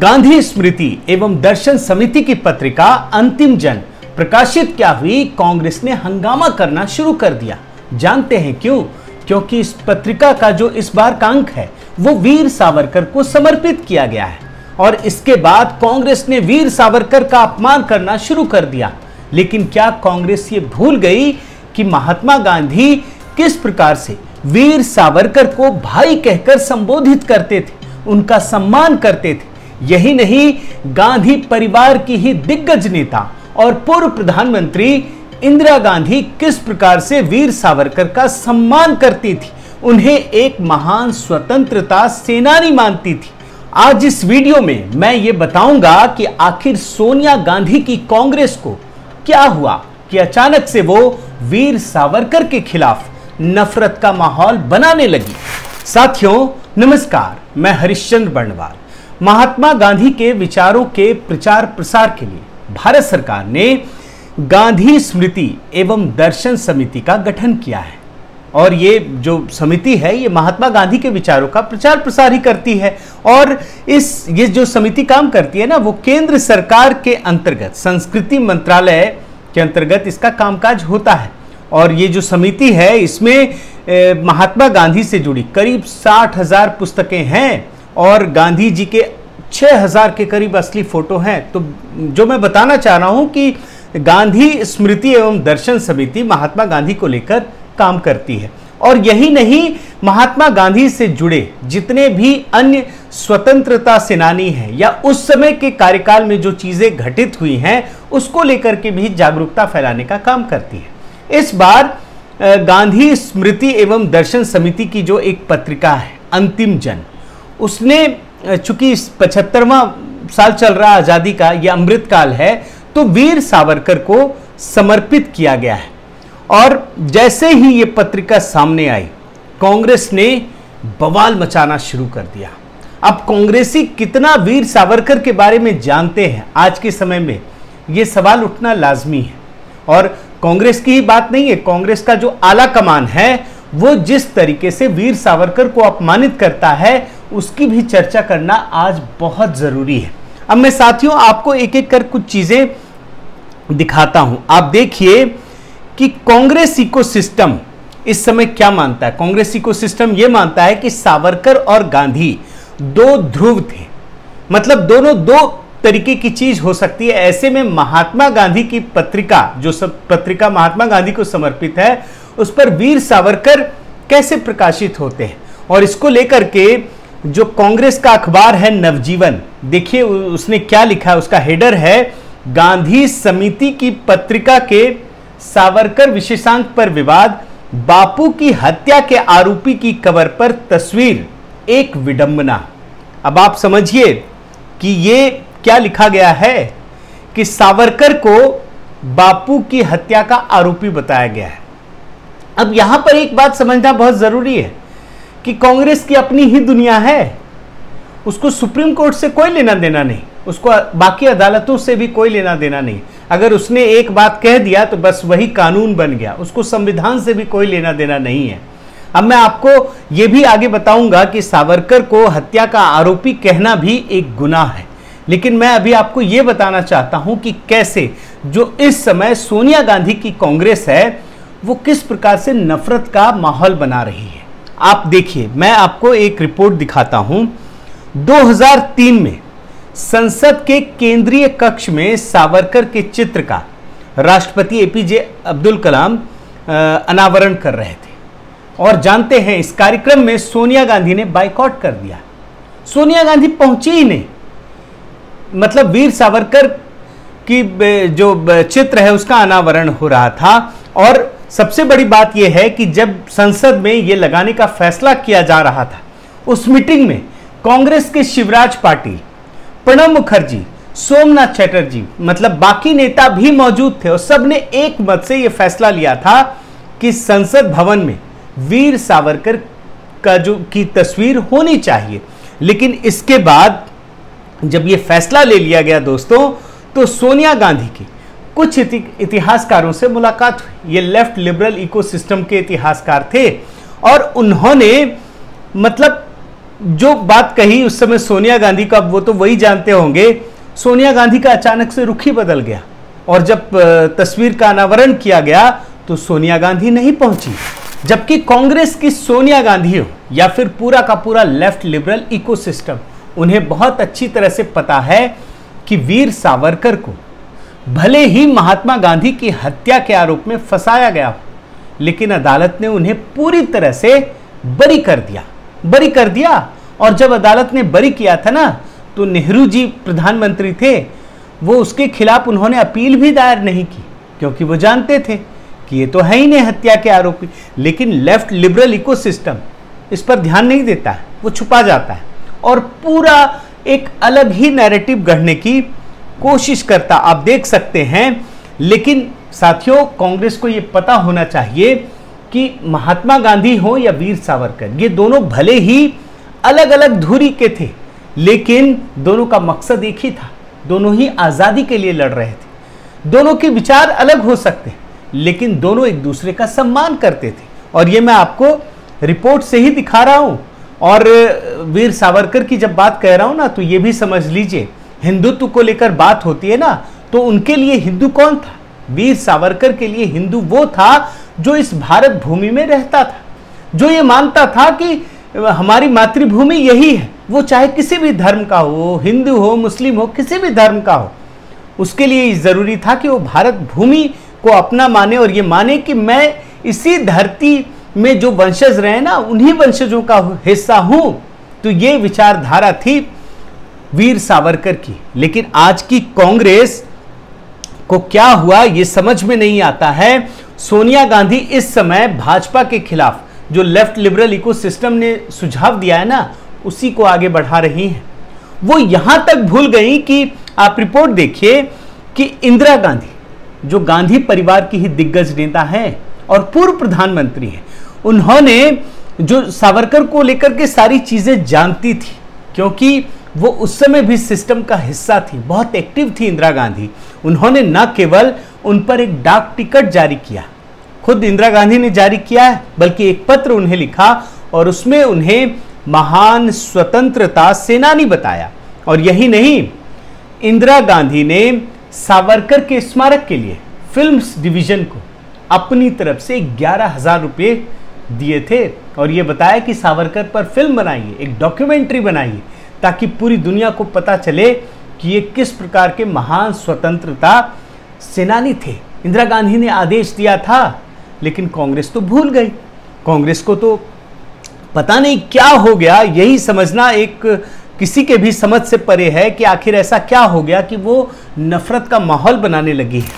गांधी स्मृति एवं दर्शन समिति की पत्रिका अंतिम जन प्रकाशित क्या हुई, कांग्रेस ने हंगामा करना शुरू कर दिया। जानते हैं क्यों? क्योंकि इस पत्रिका का जो इस बार का अंक है वो वीर सावरकर को समर्पित किया गया है और इसके बाद कांग्रेस ने वीर सावरकर का अपमान करना शुरू कर दिया। लेकिन क्या कांग्रेस ये भूल गई कि महात्मा गांधी किस प्रकार से वीर सावरकर को भाई कहकर संबोधित करते थे, उनका सम्मान करते थे। यही नहीं, गांधी परिवार की ही दिग्गज नेता और पूर्व प्रधानमंत्री इंदिरा गांधी किस प्रकार से वीर सावरकर का सम्मान करती थी, उन्हें एक महान स्वतंत्रता सेनानी मानती थी। आज इस वीडियो में मैं ये बताऊंगा कि आखिर सोनिया गांधी की कांग्रेस को क्या हुआ कि अचानक से वो वीर सावरकर के खिलाफ नफरत का माहौल बनाने लगी। साथियों नमस्कार, मैं हरीश चंद्र बरनवाल। महात्मा गांधी के विचारों के प्रचार प्रसार के लिए भारत सरकार ने गांधी स्मृति एवं दर्शन समिति का गठन किया है और ये जो समिति है ये महात्मा गांधी के विचारों का प्रचार प्रसार ही करती है। और ये जो समिति काम करती है ना, वो केंद्र सरकार के अंतर्गत संस्कृति मंत्रालय के अंतर्गत इसका कामकाज होता है। और ये जो समिति है इसमें महात्मा गांधी से जुड़ी करीब 60,000 पुस्तकें हैं और गांधी जी के 6,000 के करीब असली फोटो हैं। तो जो मैं बताना चाह रहा हूँ कि गांधी स्मृति एवं दर्शन समिति महात्मा गांधी को लेकर काम करती है। और यही नहीं, महात्मा गांधी से जुड़े जितने भी अन्य स्वतंत्रता सेनानी हैं या उस समय के कार्यकाल में जो चीज़ें घटित हुई हैं उसको लेकर के भी जागरूकता फैलाने का काम करती है। इस बार गांधी स्मृति एवं दर्शन समिति की जो एक पत्रिका है अंतिम जन, उसने चूँकि 75वां साल चल रहा आज़ादी का, यह अमृतकाल है, तो वीर सावरकर को समर्पित किया गया है। और जैसे ही ये पत्रिका सामने आई कांग्रेस ने बवाल मचाना शुरू कर दिया। अब कांग्रेसी कितना वीर सावरकर के बारे में जानते हैं आज के समय में, ये सवाल उठना लाजमी है। और कांग्रेस की ही बात नहीं है, कांग्रेस का जो आला कमान है वो जिस तरीके से वीर सावरकर को अपमानित करता है उसकी भी चर्चा करना आज बहुत ज़रूरी है। अब मैं साथियों आपको एक एक कर कुछ चीज़ें दिखाता हूं। आप देखिए कि कांग्रेस इको सिस्टम इस समय क्या मानता है। कांग्रेस इको सिस्टम ये मानता है कि सावरकर और गांधी दो ध्रुव थे, मतलब दोनों दो तरीके की चीज हो सकती है। ऐसे में महात्मा गांधी की पत्रिका, जो सब पत्रिका महात्मा गांधी को समर्पित है, उस पर वीर सावरकर कैसे प्रकाशित होते हैं। और इसको लेकर के जो कांग्रेस का अखबार है नवजीवन, देखिए उसने क्या लिखा है। उसका हेडर है गांधी समिति की पत्रिका के सावरकर विशेषांक पर विवाद, बापू की हत्या के आरोपी की कवर पर तस्वीर एक विडंबना। अब आप समझिए कि ये क्या लिखा गया है कि सावरकर को बापू की हत्या का आरोपी बताया गया है। अब यहां पर एक बात समझना बहुत जरूरी है कि कांग्रेस की अपनी ही दुनिया है, उसको सुप्रीम कोर्ट से कोई लेना देना नहीं, उसको बाकी अदालतों से भी कोई लेना देना नहीं। अगर उसने एक बात कह दिया तो बस वही कानून बन गया, उसको संविधान से भी कोई लेना देना नहीं है। अब मैं आपको ये भी आगे बताऊंगा कि सावरकर को हत्या का आरोपी कहना भी एक गुनाह है। लेकिन मैं अभी आपको ये बताना चाहता हूं कि कैसे जो इस समय सोनिया गांधी की कांग्रेस है वो किस प्रकार से नफरत का माहौल बना रही है। आप देखिए, मैं आपको एक रिपोर्ट दिखाता हूं। 2003 में संसद के केंद्रीय कक्ष में सावरकर के चित्र का राष्ट्रपति एपीजे अब्दुल कलाम अनावरण कर रहे थे और जानते हैं इस कार्यक्रम में सोनिया गांधी ने बाइकॉट कर दिया। सोनिया गांधी पहुंची ही नहीं, मतलब वीर सावरकर की जो चित्र है उसका अनावरण हो रहा था। और सबसे बड़ी बात यह है कि जब संसद में ये लगाने का फैसला किया जा रहा था उस मीटिंग में कांग्रेस के शिवराज पाटिल, प्रणब मुखर्जी, सोमनाथ चैटर्जी, मतलब बाकी नेता भी मौजूद थे और सबने एक मत से यह फैसला लिया था कि संसद भवन में वीर सावरकर का जो की तस्वीर होनी चाहिए। लेकिन इसके बाद जब ये फैसला ले लिया गया दोस्तों, तो सोनिया गांधी की कुछ इतिहासकारों से मुलाकात हुई। ये लेफ्ट लिबरल इकोसिस्टम के इतिहासकार थे और उन्होंने मतलब जो बात कही उस समय सोनिया गांधी का, वो तो वही जानते होंगे, सोनिया गांधी का अचानक से रुख ही बदल गया और जब तस्वीर का अनावरण किया गया तो सोनिया गांधी नहीं पहुंची, जबकि कांग्रेस की सोनिया गांधी हो या फिर पूरा का पूरा लेफ्ट लिबरल इकोसिस्टम, उन्हें बहुत अच्छी तरह से पता है कि वीर सावरकर को भले ही महात्मा गांधी की हत्या के आरोप में फंसाया गया हो, लेकिन अदालत ने उन्हें पूरी तरह से बरी कर दिया, बरी कर दिया। और जब अदालत ने बरी किया था ना, तो नेहरू जी प्रधानमंत्री थे, वो उसके खिलाफ उन्होंने अपील भी दायर नहीं की, क्योंकि वो जानते थे कि ये तो है ही नहीं हत्या के आरोपी। लेकिन लेफ्ट लिबरल इकोसिस्टम इस पर ध्यान नहीं देता है, वो छुपा जाता है और पूरा एक अलग ही नैरेटिव गढ़ने की कोशिश करता, आप देख सकते हैं। लेकिन साथियों, कांग्रेस को ये पता होना चाहिए कि महात्मा गांधी हो या वीर सावरकर, ये दोनों भले ही अलग अलग धुरी के थे, लेकिन दोनों का मकसद एक ही था, दोनों ही आज़ादी के लिए लड़ रहे थे। दोनों के विचार अलग हो सकते हैं, लेकिन दोनों एक दूसरे का सम्मान करते थे, और ये मैं आपको रिपोर्ट से ही दिखा रहा हूँ। और वीर सावरकर की जब बात कह रहा हूँ ना, तो ये भी समझ लीजिए, हिंदुत्व को लेकर बात होती है ना, तो उनके लिए हिंदू कौन था? वीर सावरकर के लिए हिंदू वो था जो इस भारत भूमि में रहता था, जो ये मानता था कि हमारी मातृभूमि यही है, वो चाहे किसी भी धर्म का हो, हिंदू हो, मुस्लिम हो, किसी भी धर्म का हो। उसके लिए ज़रूरी था कि वो भारत भूमि को अपना माने और ये माने कि मैं इसी धरती में जो वंशज रहे ना, उन्हीं वंशजों का हिस्सा हूँ। तो ये विचारधारा थी वीर सावरकर की। लेकिन आज की कांग्रेस को क्या हुआ ये समझ में नहीं आता है। सोनिया गांधी इस समय भाजपा के खिलाफ जो लेफ्ट लिबरल इकोसिस्टम ने सुझाव दिया है ना, उसी को आगे बढ़ा रही हैं। वो यहाँ तक भूल गई कि आप रिपोर्ट देखिए कि इंदिरा गांधी जो गांधी परिवार की ही दिग्गज नेता हैं और पूर्व प्रधानमंत्री हैं, उन्होंने जो सावरकर को लेकर के सारी चीज़ें जानती थी, क्योंकि वो उस समय भी सिस्टम का हिस्सा थी, बहुत एक्टिव थी इंदिरा गांधी। उन्होंने न केवल उन पर एक डाक टिकट जारी किया, खुद इंदिरा गांधी ने जारी किया है, बल्कि एक पत्र उन्हें लिखा और उसमें उन्हें महान स्वतंत्रता सेनानी बताया। और यही नहीं, इंदिरा गांधी ने सावरकर के स्मारक के लिए फिल्म्स डिवीजन को अपनी तरफ से 11,000 रुपये दिए थे और ये बताया कि सावरकर पर फिल्म बनाइए, एक डॉक्यूमेंट्री बनाइए, ताकि पूरी दुनिया को पता चले कि ये किस प्रकार के महान स्वतंत्रता सेनानी थे। इंदिरा गांधी ने आदेश दिया था, लेकिन कांग्रेस तो भूल गई। कांग्रेस को तो पता नहीं क्या हो गया, यही समझना एक किसी के भी समझ से परे है कि आखिर ऐसा क्या हो गया कि वो नफरत का माहौल बनाने लगी है।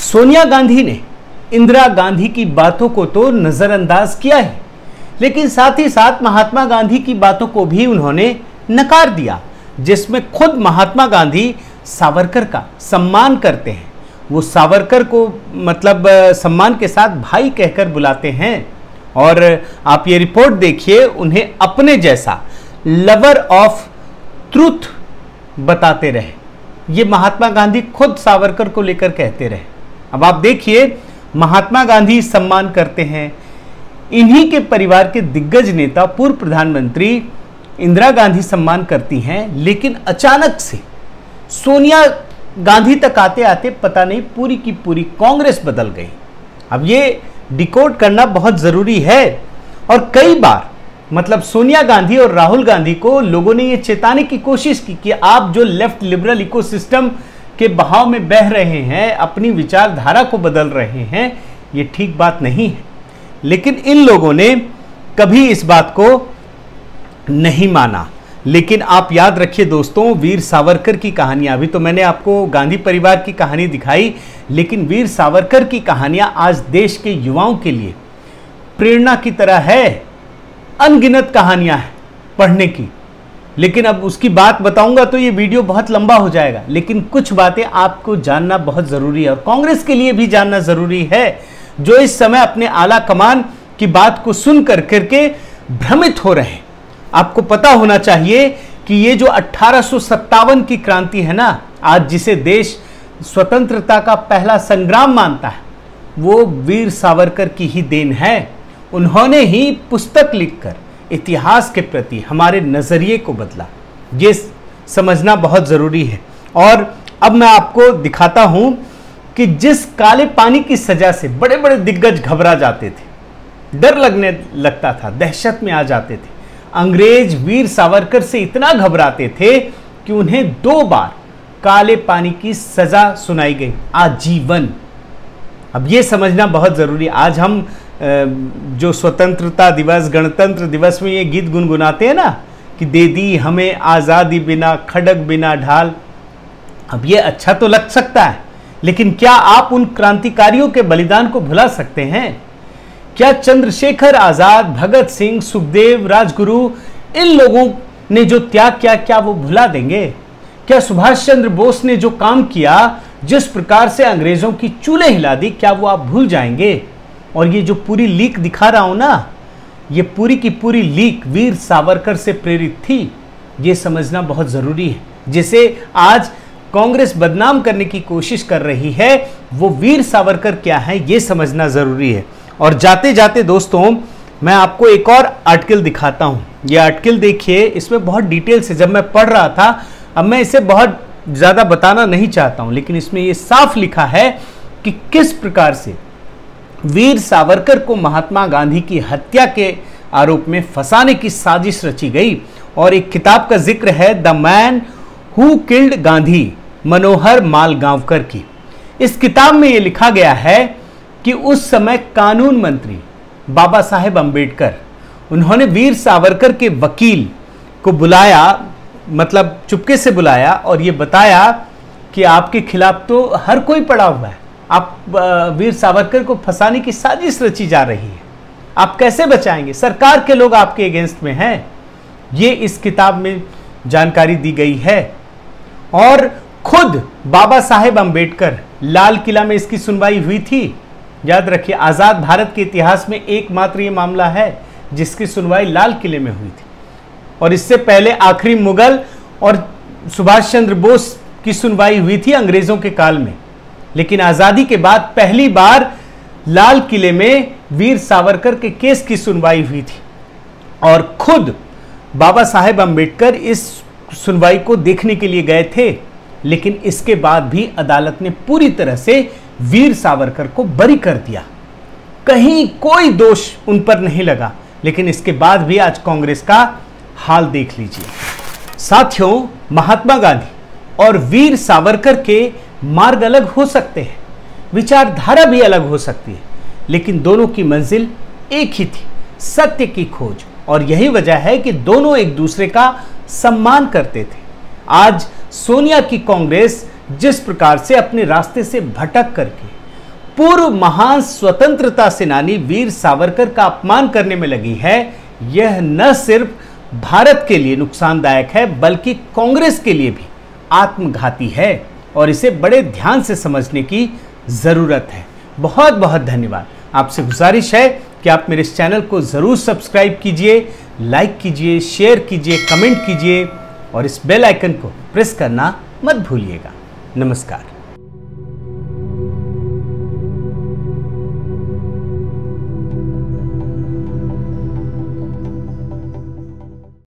सोनिया गांधी ने इंदिरा गांधी की बातों को तो नज़रअंदाज किया है, लेकिन साथ ही साथ महात्मा गांधी की बातों को भी उन्होंने नकार दिया, जिसमें खुद महात्मा गांधी सावरकर का सम्मान करते हैं। वो सावरकर को मतलब सम्मान के साथ भाई कहकर बुलाते हैं। और आप ये रिपोर्ट देखिए, उन्हें अपने जैसा लवर ऑफ ट्रुथ बताते रहे, ये महात्मा गांधी खुद सावरकर को लेकर कहते रहे। अब आप देखिए, महात्मा गांधी सम्मान करते हैं, इन्हीं के परिवार के दिग्गज नेता पूर्व प्रधानमंत्री इंदिरा गांधी सम्मान करती हैं, लेकिन अचानक से सोनिया गांधी तक आते आते पता नहीं पूरी की पूरी कांग्रेस बदल गई। अब ये डिकोड करना बहुत ज़रूरी है। और कई बार मतलब सोनिया गांधी और राहुल गांधी को लोगों ने ये चेताने की कोशिश की कि आप जो लेफ्ट लिबरल इकोसिस्टम के बहाव में बह रहे हैं, अपनी विचारधारा को बदल रहे हैं, ये ठीक बात नहीं है। लेकिन इन लोगों ने कभी इस बात को नहीं माना। लेकिन आप याद रखिए दोस्तों, वीर सावरकर की कहानियाँ, अभी तो मैंने आपको गांधी परिवार की कहानी दिखाई, लेकिन वीर सावरकर की कहानियाँ आज देश के युवाओं के लिए प्रेरणा की तरह है। अनगिनत कहानियां हैं पढ़ने की, लेकिन अब उसकी बात बताऊंगा तो ये वीडियो बहुत लंबा हो जाएगा। लेकिन कुछ बातें आपको जानना बहुत ज़रूरी है और कांग्रेस के लिए भी जानना ज़रूरी है, जो इस समय अपने आला कमान की बात को सुनकर करके भ्रमित हो रहे हैं। आपको पता होना चाहिए कि ये जो 1857 की क्रांति है ना, आज जिसे देश स्वतंत्रता का पहला संग्राम मानता है, वो वीर सावरकर की ही देन है। उन्होंने ही पुस्तक लिखकर इतिहास के प्रति हमारे नज़रिए को बदला, ये समझना बहुत ज़रूरी है। और अब मैं आपको दिखाता हूँ कि जिस काले पानी की सजा से बड़े बड़े दिग्गज घबरा जाते थे, डर लगने लगता था, दहशत में आ जाते थे, अंग्रेज वीर सावरकर से इतना घबराते थे कि उन्हें 2 बार काले पानी की सजा सुनाई गई, आजीवन। अब ये समझना बहुत ज़रूरी। आज हम जो स्वतंत्रता दिवस, गणतंत्र दिवस में ये गीत गुनगुनाते हैं ना कि दे दी हमें आज़ादी बिना खड़क बिना ढाल। अब ये अच्छा तो लग सकता है, लेकिन क्या आप उन क्रांतिकारियों के बलिदान को भुला सकते हैं? क्या चंद्रशेखर आजाद, भगत सिंह, सुखदेव, राजगुरु, इन लोगों ने जो त्याग किया, क्या वो भुला देंगे? क्या सुभाष चंद्र बोस ने जो काम किया, जिस प्रकार से अंग्रेजों की चूल्हे हिला दी, क्या वो आप भूल जाएंगे? और ये जो पूरी लीक दिखा रहा हूं ना, ये पूरी की पूरी लीक वीर सावरकर से प्रेरित थी, ये समझना बहुत जरूरी है। जिसे आज कांग्रेस बदनाम करने की कोशिश कर रही है, वो वीर सावरकर क्या है ये समझना ज़रूरी है। और जाते जाते दोस्तों मैं आपको एक और आर्टिकल दिखाता हूँ। ये आर्टिकल देखिए, इसमें बहुत डिटेल से जब मैं पढ़ रहा था, अब मैं इसे बहुत ज़्यादा बताना नहीं चाहता हूँ, लेकिन इसमें ये साफ लिखा है कि किस प्रकार से वीर सावरकर को महात्मा गांधी की हत्या के आरोप में फंसाने की साजिश रची गई। और एक किताब का जिक्र है, the man who killed Gandhi, Manohar Malgaonkar की। इस किताब में ये लिखा गया है कि उस समय कानून मंत्री बाबा साहेब अम्बेडकर, उन्होंने वीर सावरकर के वकील को बुलाया, मतलब चुपके से बुलाया, और ये बताया कि आपके खिलाफ तो हर कोई पड़ा हुआ है, आप वीर सावरकर को फंसाने की साजिश रची जा रही है, आप कैसे बचाएंगे, सरकार के लोग आपके अगेंस्ट में हैं। ये इस किताब में जानकारी दी गई है। और खुद बाबा साहेब अम्बेडकर, लाल किला में इसकी सुनवाई हुई थी, याद रखिए आज़ाद भारत के इतिहास में एकमात्र ये मामला है जिसकी सुनवाई लाल किले में हुई थी। और इससे पहले आखिरी मुगल और सुभाष चंद्र बोस की सुनवाई हुई थी अंग्रेज़ों के काल में, लेकिन आज़ादी के बाद पहली बार लाल किले में वीर सावरकर के केस की सुनवाई हुई थी। और खुद बाबा साहेब अम्बेडकर इस सुनवाई को देखने के लिए गए थे, लेकिन इसके बाद भी अदालत ने पूरी तरह से वीर सावरकर को बरी कर दिया, कहीं कोई दोष उन पर नहीं लगा। लेकिन इसके बाद भी आज कांग्रेस का हाल देख लीजिए। साथियों, महात्मा गांधी और वीर सावरकर के मार्ग अलग हो सकते हैं, विचारधारा भी अलग हो सकती है, लेकिन दोनों की मंजिल एक ही थी, सत्य की खोज। और यही वजह है कि दोनों एक दूसरे का सम्मान करते थे। आज सोनिया की कांग्रेस जिस प्रकार से अपने रास्ते से भटक करके पूर्व महान स्वतंत्रता सेनानी वीर सावरकर का अपमान करने में लगी है, यह न सिर्फ भारत के लिए नुकसानदायक है, बल्कि कांग्रेस के लिए भी आत्मघाती है। और इसे बड़े ध्यान से समझने की ज़रूरत है। बहुत बहुत धन्यवाद। आपसे गुजारिश है कि आप मेरे इस चैनल को ज़रूर सब्सक्राइब कीजिए, लाइक कीजिए, शेयर कीजिए, कमेंट कीजिए और इस बेल आइकन को प्रेस करना मत भूलिएगा। नमस्कार।